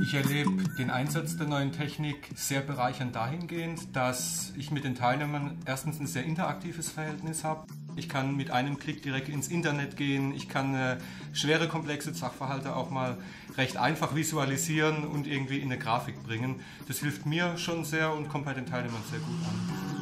Ich erlebe den Einsatz der neuen Technik sehr bereichernd dahingehend, dass ich mit den Teilnehmern erstens ein sehr interaktives Verhältnis habe. Ich kann mit einem Klick direkt ins Internet gehen, ich kann schwere, komplexe Sachverhalte auch mal recht einfach visualisieren und irgendwie in eine Grafik bringen. Das hilft mir schon sehr und kommt bei den Teilnehmern sehr gut an.